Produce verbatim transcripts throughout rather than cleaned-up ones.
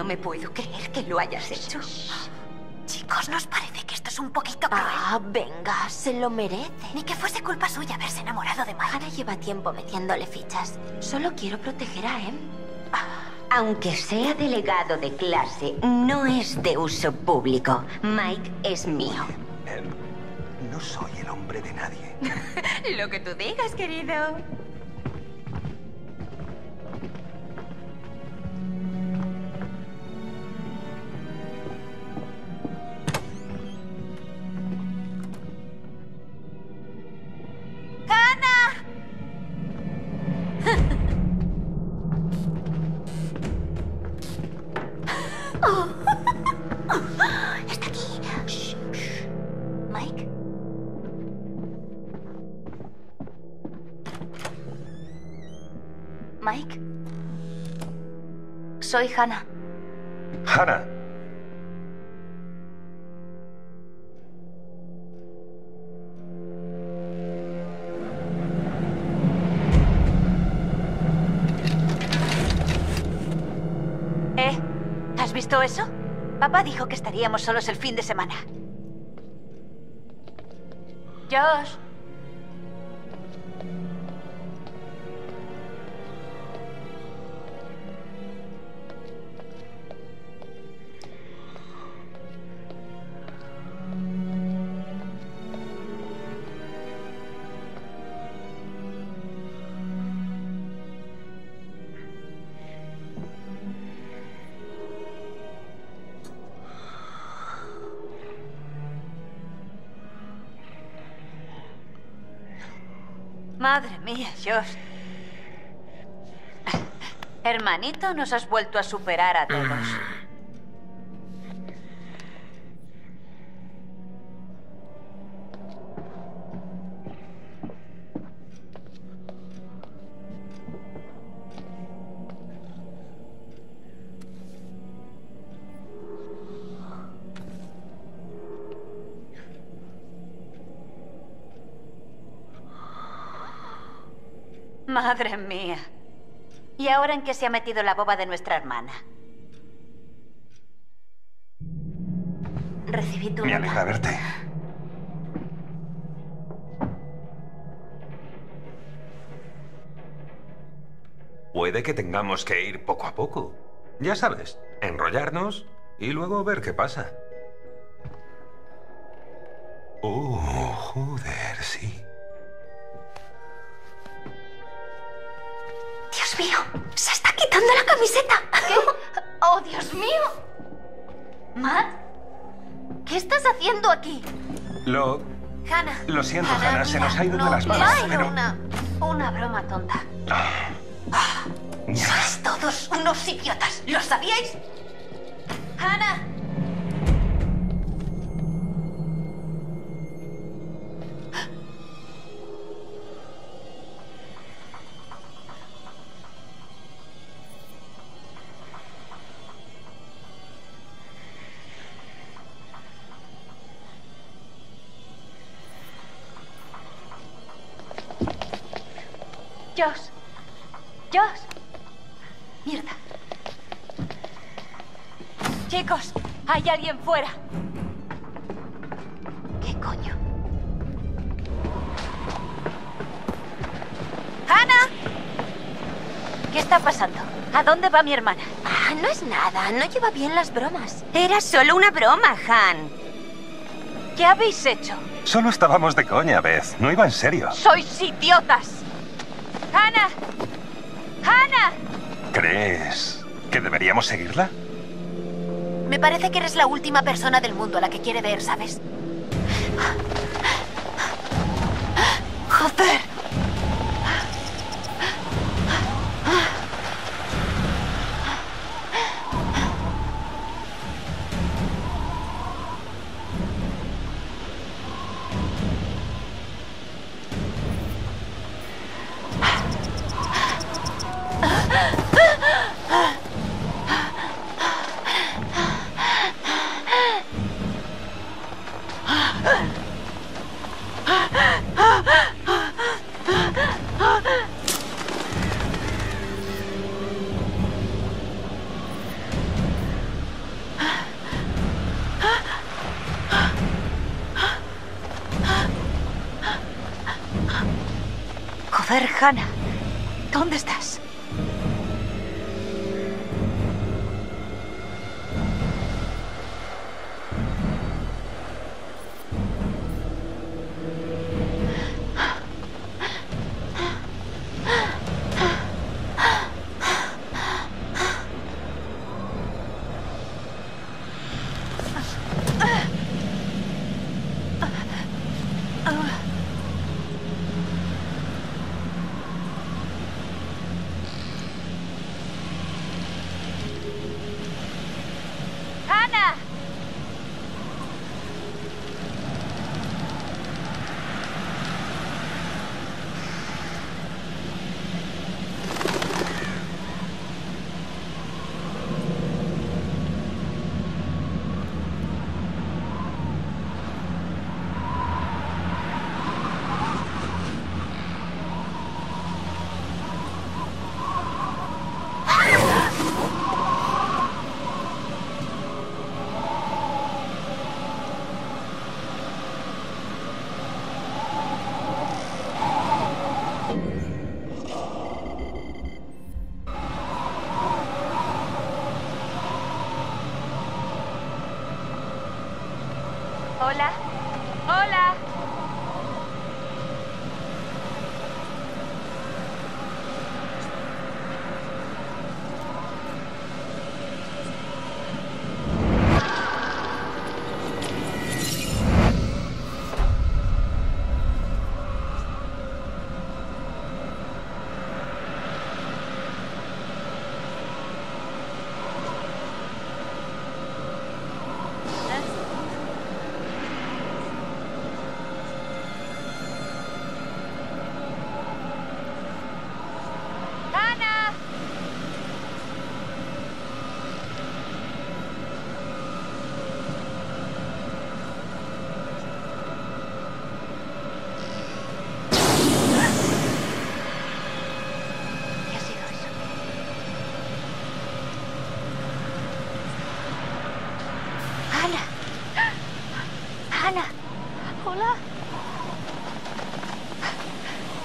No me puedo creer que lo hayas hecho. Chicos, ¿nos parece que esto es un poquito cruel? Ah, venga, se lo merece. Ni que fuese culpa suya haberse enamorado de Mike. Hannah lleva tiempo metiéndole fichas. Solo quiero proteger a Em. Aunque sea delegado de clase, no es de uso público. Mike es mío. Eh, no soy el hombre de nadie. Lo que tú digas, querido. Mike, soy Hannah. Hannah. ¿Eh? ¿Has visto eso? Papá dijo que estaríamos solos el fin de semana. Josh. Madre mía, Josh. Hermanito, nos has vuelto a superar a todos. Madre mía. ¿Y ahora en qué se ha metido la boba de nuestra hermana? Recibí tu... Me alegra verte. Puede que tengamos que ir poco a poco. Ya sabes, enrollarnos y luego ver qué pasa. Oh, joder, sí. ¡Dios mío! ¡Se está quitando la camiseta! ¿Qué? ¡Oh, Dios mío! Matt, ¿qué estás haciendo aquí? Lo... Hannah. Lo siento, Hannah, Hannah se nos ha ido no, de las manos, no, pero... Una, una broma tonta. Ah. Ah. ¡Sois todos unos idiotas! ¿Lo sabíais? ¡Hannah! Josh, Josh, mierda. Chicos, hay alguien fuera. ¿Qué coño? ¡Hannah! ¿Qué está pasando? ¿A dónde va mi hermana? Ah, no es nada, no lleva bien las bromas. Era solo una broma, Han. ¿Qué habéis hecho? Solo estábamos de coña, Beth, no iba en serio. ¡Sois idiotas! ¡Hannah! ¡Hannah! ¿Crees que deberíamos seguirla? Me parece que eres la última persona del mundo a la que quiere ver, ¿sabes? ¡Joder! Joder, Hannah, ¿dónde estás? Hola, hola.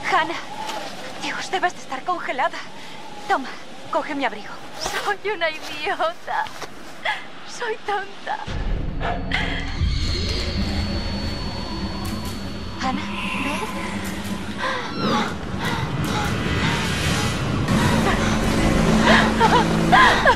Hannah, Dios, debes de estar congelada. Toma, coge mi abrigo. Soy una idiota. Soy tonta. Hannah, ¿ves? ¡Hannah!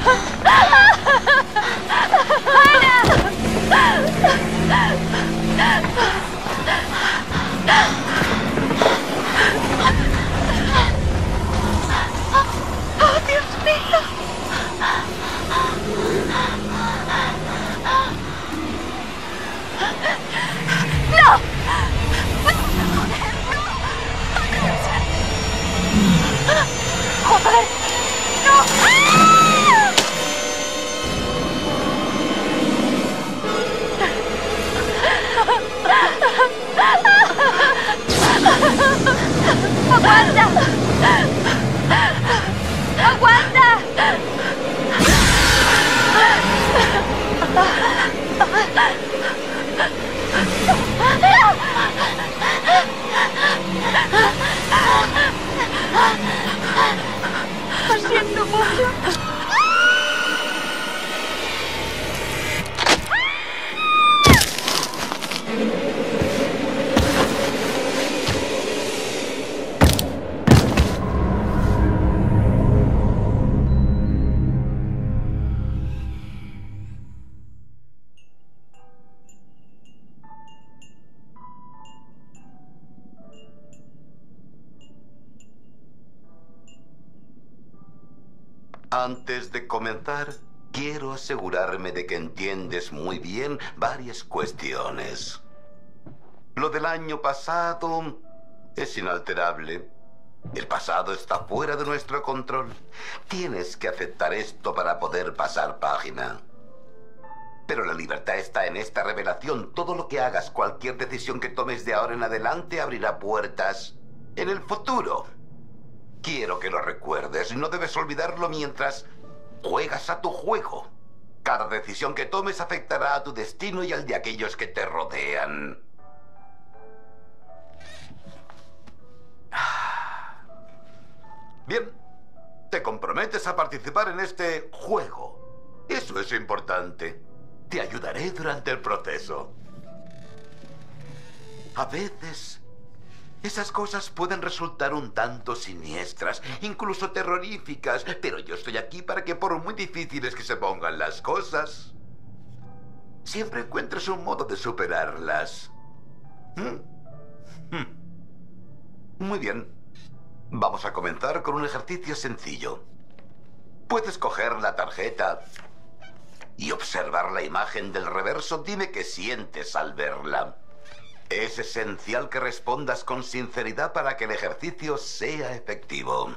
¡Aguanta! ¡Aguanta! Lo siento mucho. Antes de comenzar, quiero asegurarme de que entiendes muy bien varias cuestiones. Lo del año pasado es inalterable. El pasado está fuera de nuestro control. Tienes que aceptar esto para poder pasar página. Pero la libertad está en esta revelación. Todo lo que hagas, cualquier decisión que tomes de ahora en adelante, abrirá puertas en el futuro. Quiero que lo recuerdes. No debes olvidarlo mientras juegas a tu juego. Cada decisión que tomes afectará a tu destino y al de aquellos que te rodean. Bien, te comprometes a participar en este juego. Eso es importante. Te ayudaré durante el proceso. A veces, esas cosas pueden resultar un tanto siniestras, incluso terroríficas, pero yo estoy aquí para que, por muy difíciles que se pongan las cosas, siempre encuentres un modo de superarlas. ¿Mm? ¿Mm? Muy bien. Vamos a comenzar con un ejercicio sencillo. Puedes coger la tarjeta y observar la imagen del reverso. Dime qué sientes al verla. Es esencial que respondas con sinceridad para que el ejercicio sea efectivo.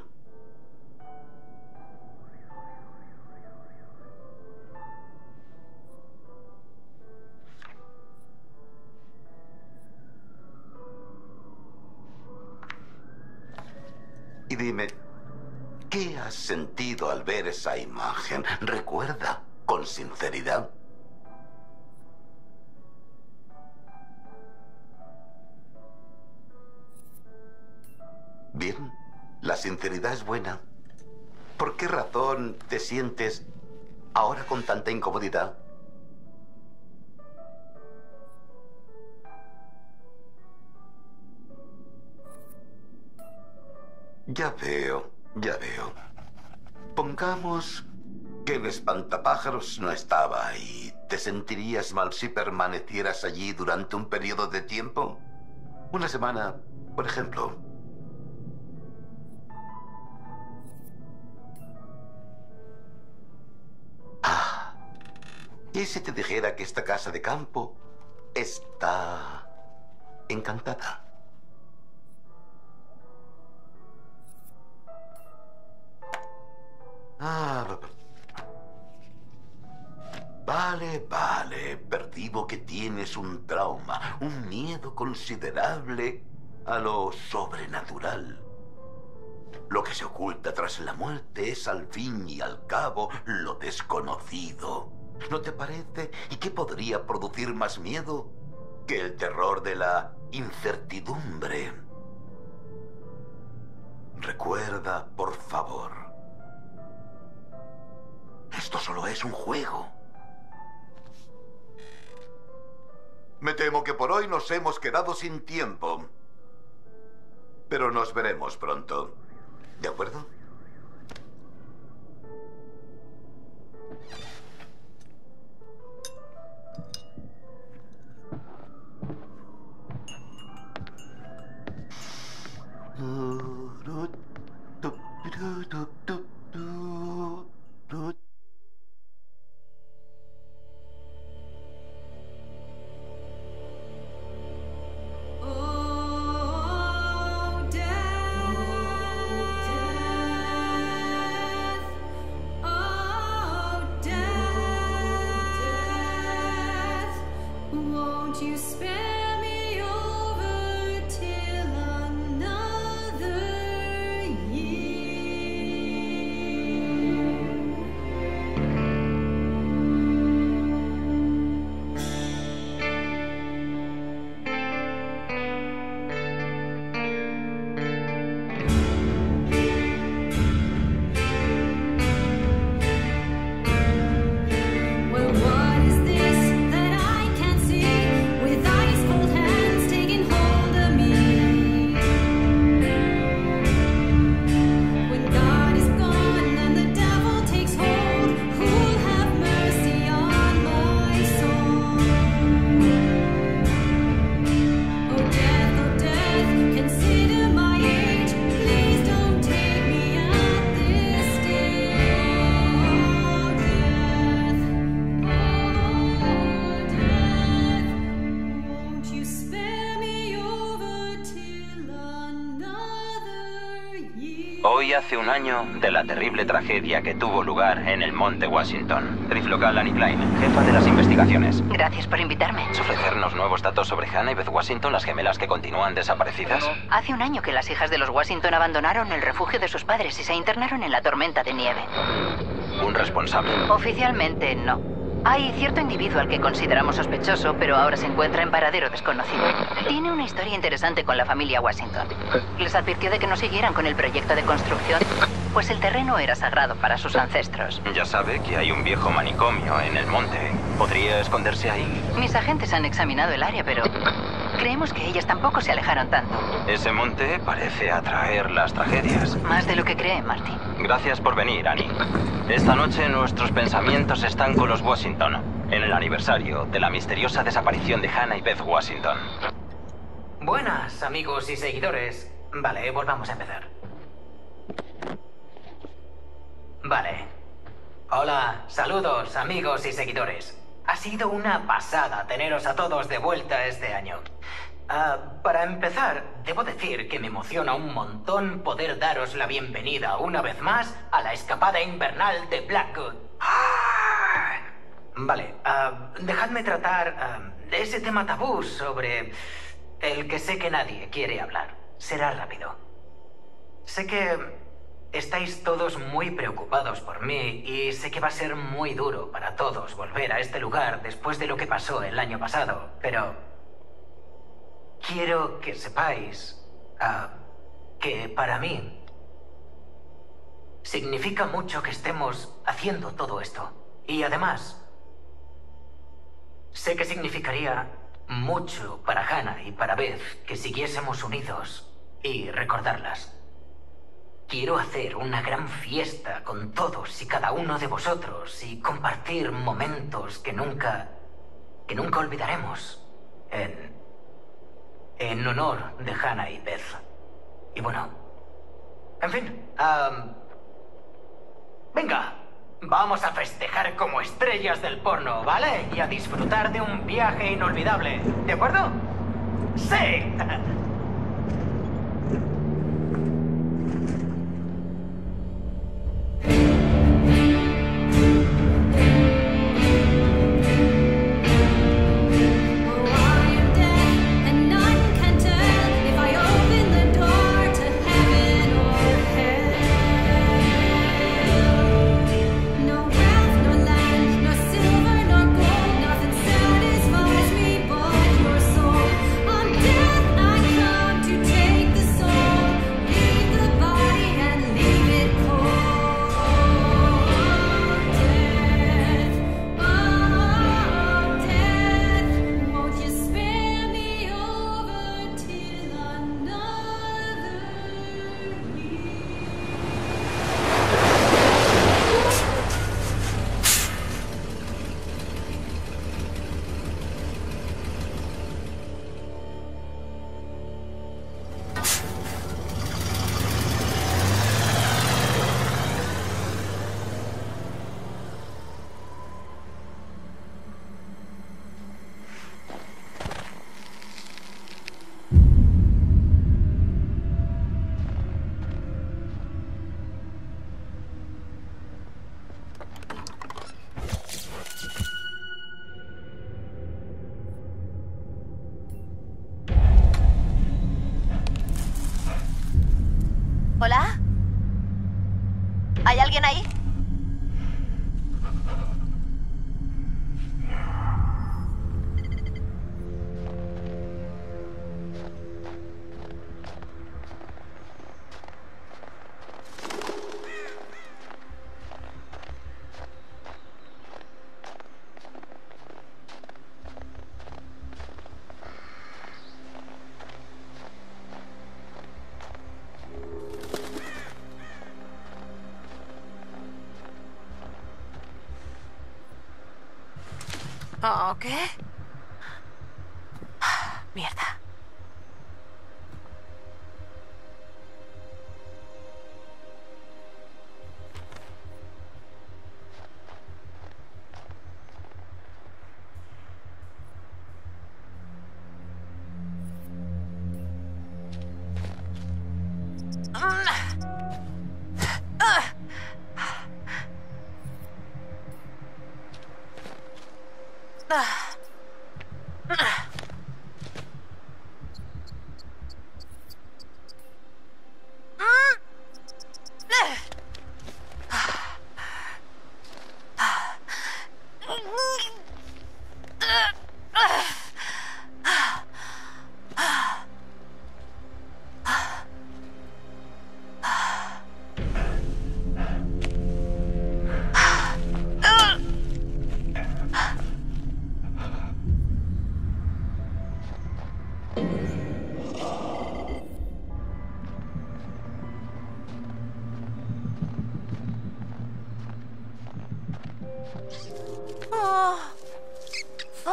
Y dime, ¿qué has sentido al ver esa imagen? Recuerda, con sinceridad. Bien, la sinceridad es buena. ¿Por qué razón te sientes ahora con tanta incomodidad? Ya veo, ya veo. Pongamos que el espantapájaros no estaba ahí. ¿Te sentirías mal si permanecieras allí durante un periodo de tiempo? Una semana, por ejemplo. Ah, ¿y si te dijera que esta casa de campo está encantada? Ah, vale, vale. Percibo que tienes un trauma, un miedo considerable a lo sobrenatural. Lo que se oculta tras la muerte es, al fin y al cabo, lo desconocido. ¿No te parece? ¿Y qué podría producir más miedo que el terror de la incertidumbre? Recuerda, por favor, esto solo es un juego. Me temo que por hoy nos hemos quedado sin tiempo. Pero nos veremos pronto. ¿De acuerdo? Hace un año de la terrible tragedia que tuvo lugar en el Monte Washington. Sheriff local Annie Klein, jefa de las investigaciones. Gracias por invitarme. Ofrecernos nuevos datos sobre Hannah y Beth Washington, las gemelas que continúan desaparecidas. Hace un año que las hijas de los Washington abandonaron el refugio de sus padres y se internaron en la tormenta de nieve. ¿Un responsable? Oficialmente no. Hay cierto individuo al que consideramos sospechoso, pero ahora se encuentra en paradero desconocido. Tiene una historia interesante con la familia Washington. Les advirtió de que no siguieran con el proyecto de construcción, pues el terreno era sagrado para sus ancestros. Ya sabe que hay un viejo manicomio en el monte. ¿Podría esconderse ahí? Mis agentes han examinado el área, pero creemos que ellas tampoco se alejaron tanto. Ese monte parece atraer las tragedias. Más de lo que cree, Martin. Gracias por venir, Annie. Esta noche nuestros pensamientos están con los Washington, en el aniversario de la misteriosa desaparición de Hannah y Beth Washington. Buenas, amigos y seguidores. Vale, volvamos a empezar. Vale. Hola, saludos, amigos y seguidores. Ha sido una pasada teneros a todos de vuelta este año. Uh, para empezar, debo decir que me emociona un montón poder daros la bienvenida una vez más a la escapada invernal de Blackwood. ¡Ah! Vale, uh, dejadme tratar uh, ese tema tabú sobre el que sé que nadie quiere hablar. Será rápido. Sé que estáis todos muy preocupados por mí y sé que va a ser muy duro para todos volver a este lugar después de lo que pasó el año pasado, pero quiero que sepáis uh, que para mí significa mucho que estemos haciendo todo esto. Y además, sé que significaría mucho para Hannah y para Beth que siguiésemos unidos y recordarlas. Quiero hacer una gran fiesta con todos y cada uno de vosotros y compartir momentos que nunca, que nunca olvidaremos en... en honor de Hannah y Beth. Y bueno, en fin, um, venga, vamos a festejar como estrellas del porno, ¿vale? Y a disfrutar de un viaje inolvidable, ¿de acuerdo? ¡Sí! ¿Hola? ¿Hay alguien ahí? ¿O qué? Mierda.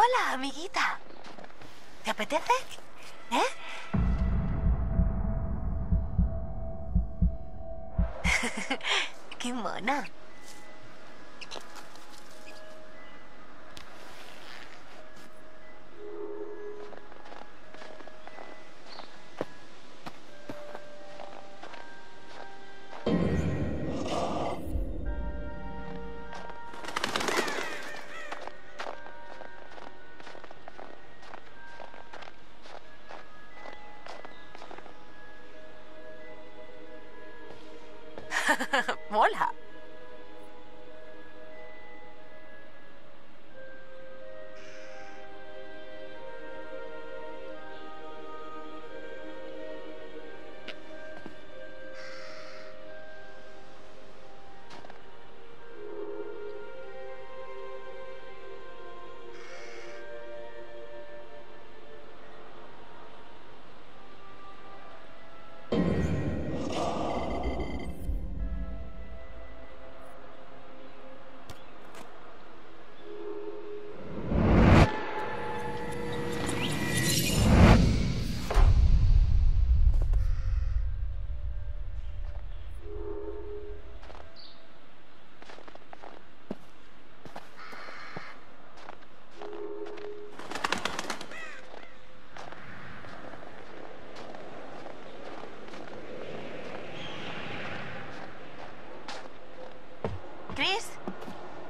Hola, amiguita. ¿Te apetece? ¿Eh? ¡Qué mona! ¡Mola!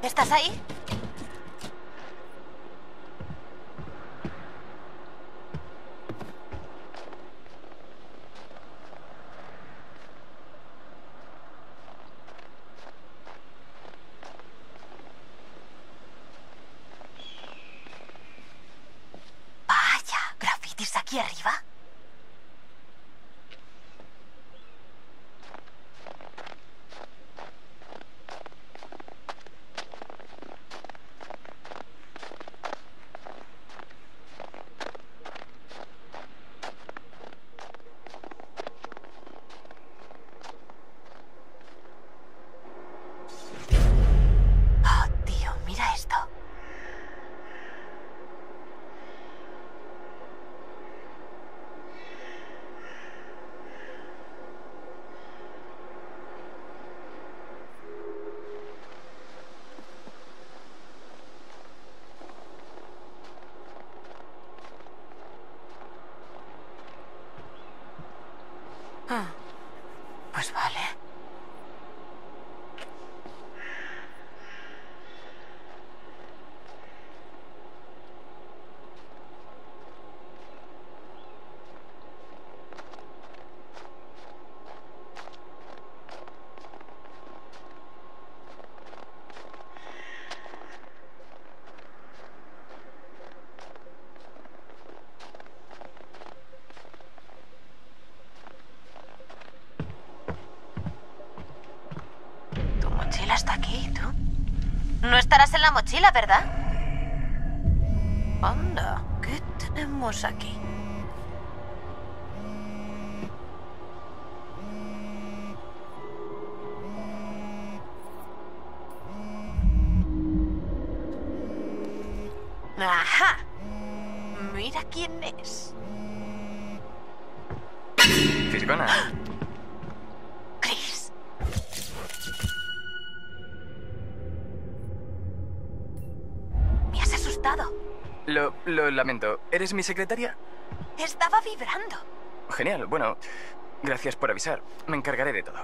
¿Estás ahí? Vaya, grafitis aquí arriba. No estarás en la mochila, ¿verdad? Anda, ¿qué tenemos aquí? ¡Ajá! Mira quién es. Fisgona. Lo, lo lamento. ¿Eres mi secretaria? Estaba vibrando. Genial. Bueno, gracias por avisar. Me encargaré de todo.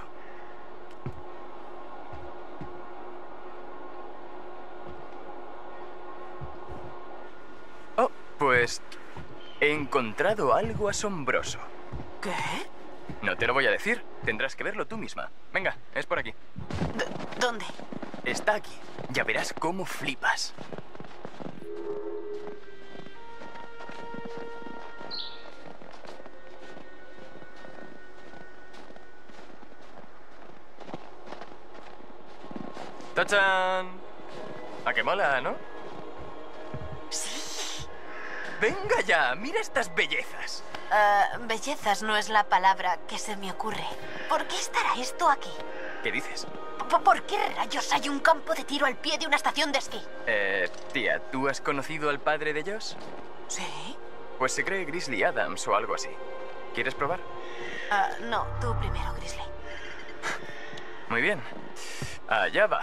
Oh, pues... he encontrado algo asombroso. ¿Qué? No te lo voy a decir. Tendrás que verlo tú misma. Venga, es por aquí. ¿Dónde? Está aquí. Ya verás cómo flipas. ¡Tachán! ¡A que mola, ¿no? Sí. Venga ya, mira estas bellezas. Uh, bellezas no es la palabra que se me ocurre. ¿Por qué estará esto aquí? ¿Qué dices? ¿Por qué rayos hay un campo de tiro al pie de una estación de esquí? Eh, tía, ¿tú has conocido al padre de Josh? Sí. Pues se cree Grizzly Adams o algo así. ¿Quieres probar? Uh, no, tú primero, Grizzly. Muy bien. Allá va.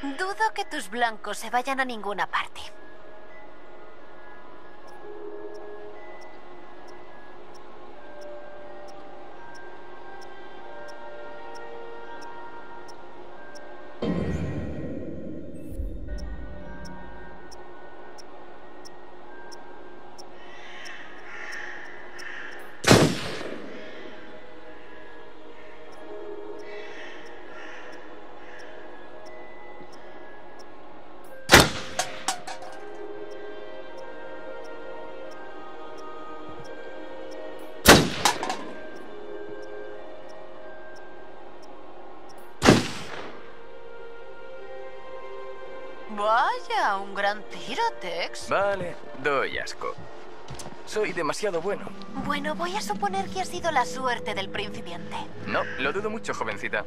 Dudo que tus blancos se vayan a ninguna parte. Vaya, un gran tiro, Tex. Vale, doy asco. Soy demasiado bueno. Bueno, voy a suponer que ha sido la suerte del principiante. No, lo dudo mucho, jovencita.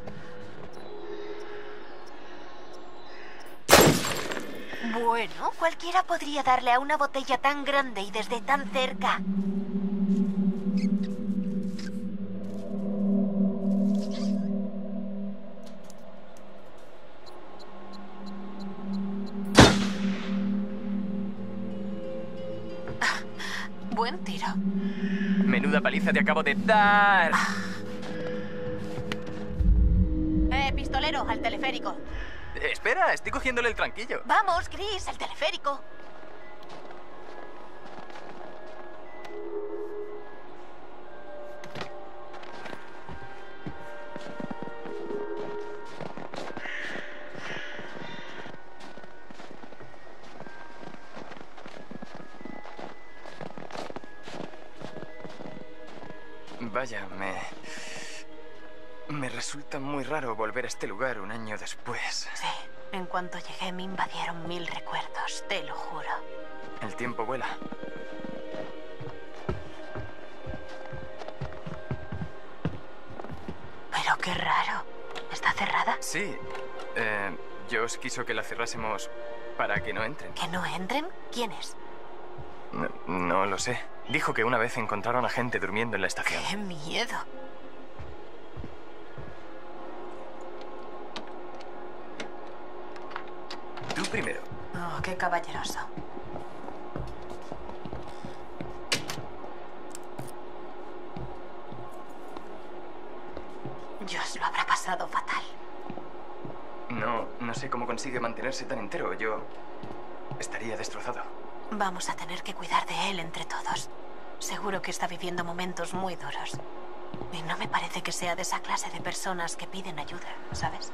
Bueno, cualquiera podría darle a una botella tan grande y desde tan cerca. Buen tiro. Menuda paliza te acabo de dar. Eh, pistolero, al teleférico. Eh, espera, estoy cogiéndole el tranquillo. Vamos, Chris, al teleférico. Vaya, me... me resulta muy raro volver a este lugar un año después. Sí, en cuanto llegué me invadieron mil recuerdos, te lo juro. El tiempo vuela. Pero qué raro. ¿Está cerrada? Sí. Eh, Josh quiso que la cerrásemos para que no entren. ¿Que no entren? ¿Quién es? No, no lo sé. Dijo que una vez encontraron a gente durmiendo en la estación. ¡Qué miedo! Tú primero. Oh, qué caballeroso. Dios, lo habrá pasado fatal. No, no sé cómo consigue mantenerse tan entero. Yo estaría destrozado. Vamos a tener que cuidar de él entre todos. Seguro que está viviendo momentos muy duros. Y no me parece que sea de esa clase de personas que piden ayuda, ¿sabes?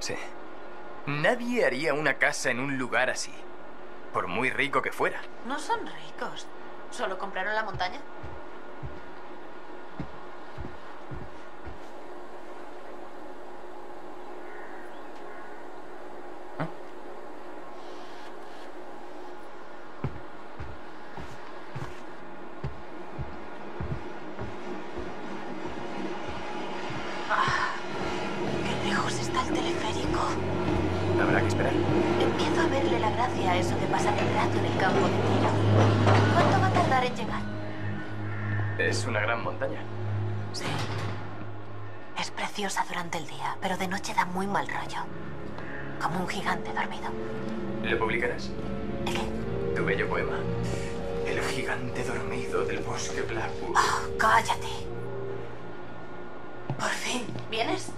Sí. Nadie haría una casa en un lugar así, por muy rico que fuera. No son ricos. ¿Solo compraron la montaña? Es una gran montaña. Sí. Es preciosa durante el día, pero de noche da muy mal rollo. Como un gigante dormido. ¿Lo publicarás? ¿El qué? Tu bello poema. El gigante dormido del bosque Blackwood. Oh, cállate. Por fin, ¿vienes?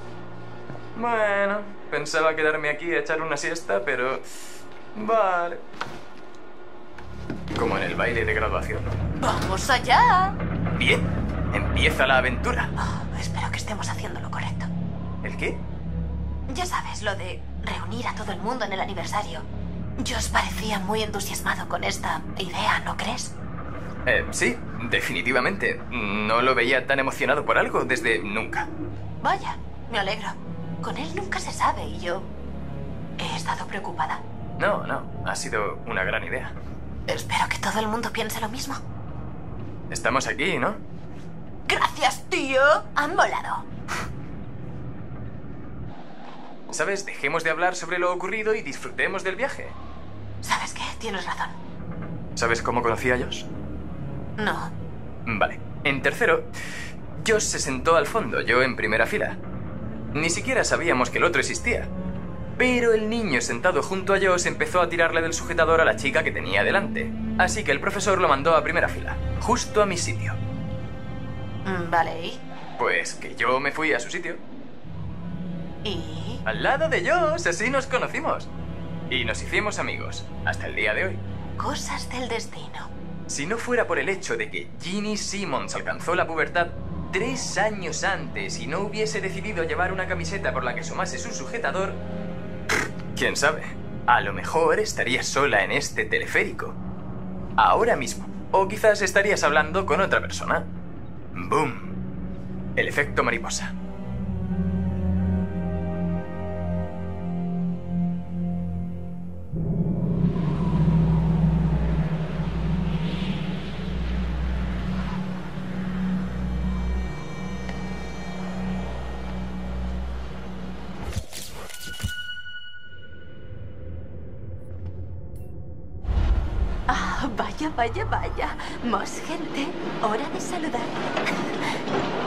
Bueno, pensaba quedarme aquí a echar una siesta, pero... vale. como en el baile de graduación. ¡Vamos allá! Bien, empieza la aventura. Oh, espero que estemos haciendo lo correcto. ¿El qué? Ya sabes, lo de reunir a todo el mundo en el aniversario. Yo os parecía muy entusiasmado con esta idea, ¿no crees? Eh, sí, definitivamente. No lo veía tan emocionado por algo desde nunca. Vaya, me alegro. Con él nunca se sabe y yo he estado preocupada. No, no, ha sido una gran idea. Espero que todo el mundo piense lo mismo. Estamos aquí, ¿no? Gracias, tío. Han volado. ¿Sabes? Dejemos de hablar sobre lo ocurrido y disfrutemos del viaje. ¿Sabes qué? Tienes razón. ¿Sabes cómo conocí a Josh? No. Vale. En tercero, Josh se sentó al fondo, yo en primera fila. Ni siquiera sabíamos que el otro existía. Pero el niño sentado junto a Josh empezó a tirarle del sujetador a la chica que tenía delante. Así que el profesor lo mandó a primera fila, justo a mi sitio. Vale, ¿y? Pues que yo me fui a su sitio. ¿Y? Al lado de Josh, así nos conocimos. Y nos hicimos amigos, hasta el día de hoy. Cosas del destino. Si no fuera por el hecho de que Ginny Simmons alcanzó la pubertad tres años antes y no hubiese decidido llevar una camiseta por la que sumase su sujetador... ¿Quién sabe? A lo mejor estarías sola en este teleférico. Ahora mismo. O quizás estarías hablando con otra persona. ¡Boom! El efecto mariposa. Vaya, vaya, vaya. Más gente. Hora de saludar.